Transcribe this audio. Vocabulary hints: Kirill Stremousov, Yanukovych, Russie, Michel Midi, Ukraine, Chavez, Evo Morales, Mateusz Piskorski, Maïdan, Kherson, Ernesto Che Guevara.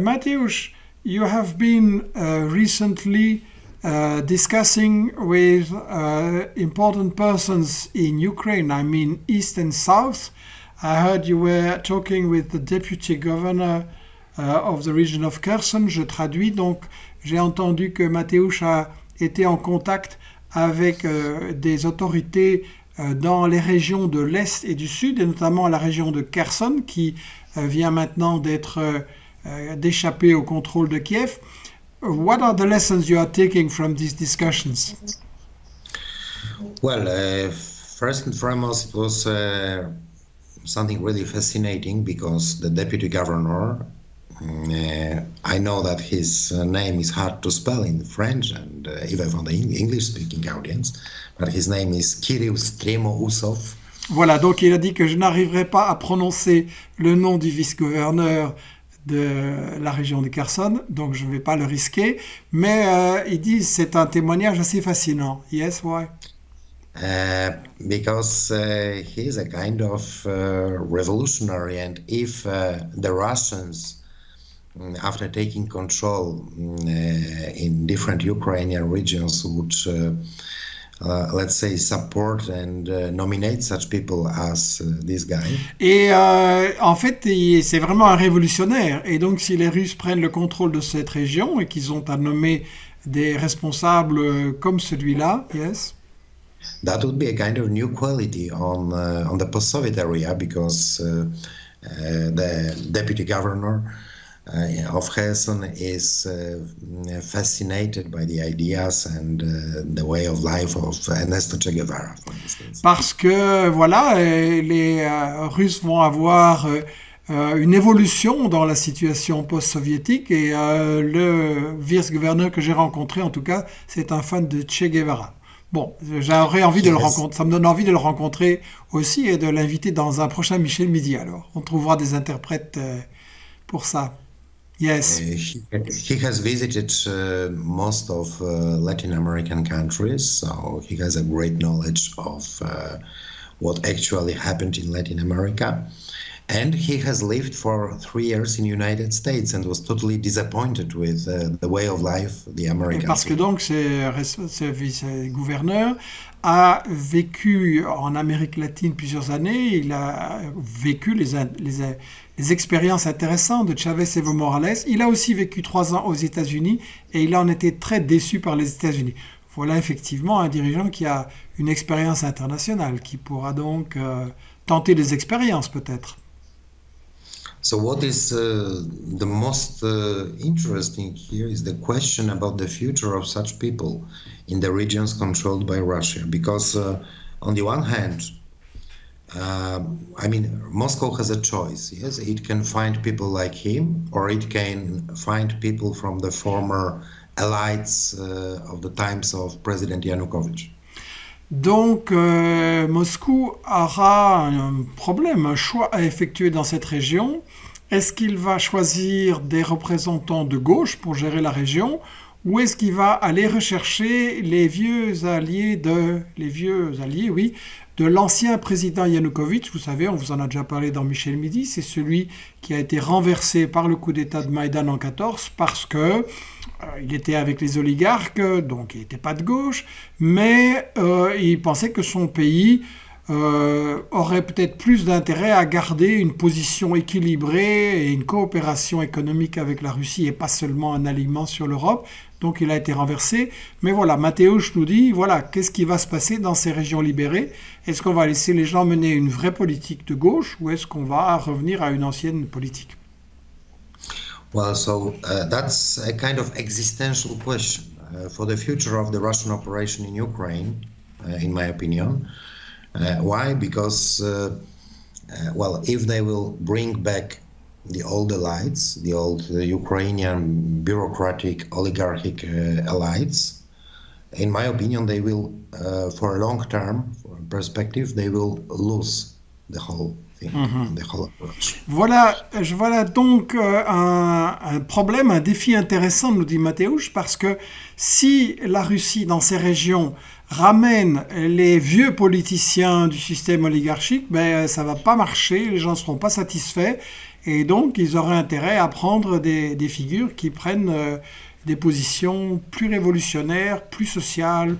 Mateusz, you have been recently discussing with important persons in Ukraine, I mean East and South. I heard you were talking with the deputy governor of the region of Kherson. Je traduis, donc j'ai entendu que Mateusz a été en contact avec des autorités dans les régions de l'Est et du Sud, et notamment la région de Kherson, qui vient maintenant d'être d'échapper au contrôle de Kiev. What are the lessons you are taking from these discussions? Well, first and foremost, it was something really fascinating because the deputy governor, I know that his name is hard to spell in French and even for the English-speaking audience, but his name is Kirill Stremousov. Voilà, donc il a dit que je n'arriverai pas à prononcer le nom du vice-gouverneur de la région de Kherson, donc je ne vais pas le risquer. Mais ils disent c'est un témoignage assez fascinant. Yes, why? Because he is a kind of revolutionary, and if the Russians, after taking control in different Ukrainian regions, would let's say support and nominate such people as this guy. Et en fait, c'est vraiment un révolutionnaire. Et donc, si les Russes prennent le contrôle de cette région et qu'ils ont à nommer des responsables comme celui-là, yes. That would be a kind of new quality on the post-Soviet area because the deputy governor of Kherson is fascinated by the ideas and the way of life of Ernesto Che Guevara, for instance. Parce que voilà, les Russes vont avoir une évolution dans la situation post-soviétique, et le vice-gouverneur que j'ai rencontré, en tout cas, c'est un fan de Che Guevara. Bon, j'aurais envie de le rencontrer, ça me donne envie de le rencontrer aussi et de l'inviter dans un prochain Michel Midi. Alors, on trouvera des interprètes pour ça. Yes. He has visited most of Latin American countries, so he has a great knowledge of what actually happened in Latin America. And he has lived for 3 years in the United States and was totally disappointed with the way of life the Americans. Et parce que donc ce vice-gouverneur a vécu en Amérique latine plusieurs années, il a vécu les expériences intéressantes de Chavez et Evo Morales. Il a aussi vécu 3 ans aux États-Unis et il en était très déçu par les États-Unis. Voilà effectivement un dirigeant qui a une expérience internationale, qui pourra donc tenter des expériences peut-être. So what is the most interesting here is the question about the future of such people in the regions controlled by Russia. Because on the one hand, I mean, Moscow has a choice. Yes, it can find people like him, or it can find people from the former allies of the times of President Yanukovych. Donc, Moscou aura un problème, un choix à effectuer dans cette région. Est-ce qu'il va choisir des représentants de gauche pour gérer la région, ou est-ce qu'il va aller rechercher les vieux alliés, oui, de l'ancien président Yanukovych? Vous savez, on vous en a déjà parlé dans Michel Midi, c'est celui qui a été renversé par le coup d'État de Maïdan en 14 parce que il était avec les oligarques, donc il n'était pas de gauche, mais il pensait que son pays aurait peut-être plus d'intérêt à garder une position équilibrée et une coopération économique avec la Russie et pas seulement un alignement sur l'Europe. Donc il a été renversé. Mais voilà, Mateusz nous dit, voilà, qu'est-ce qui va se passer dans ces régions libérées? Est-ce qu'on va laisser les gens mener une vraie politique de gauche, ou est-ce qu'on va revenir à une ancienne politique? Well, so that's a kind of existential question for the future of the Russian operation in Ukraine, in my opinion. Why? Because, well, if they will bring back the old elites, the old Ukrainian bureaucratic, oligarchic elites, in my opinion, they will, for a long term perspective, they will lose the whole. Voilà donc un problème, un défi intéressant, nous dit Mateusz, parce que si la Russie, dans ces régions, ramène les vieux politiciens du système oligarchique, ben, ça ne va pas marcher, les gens ne seront pas satisfaits. Et donc, ils auraient intérêt à prendre des figures qui prennent des positions plus révolutionnaires, plus sociales.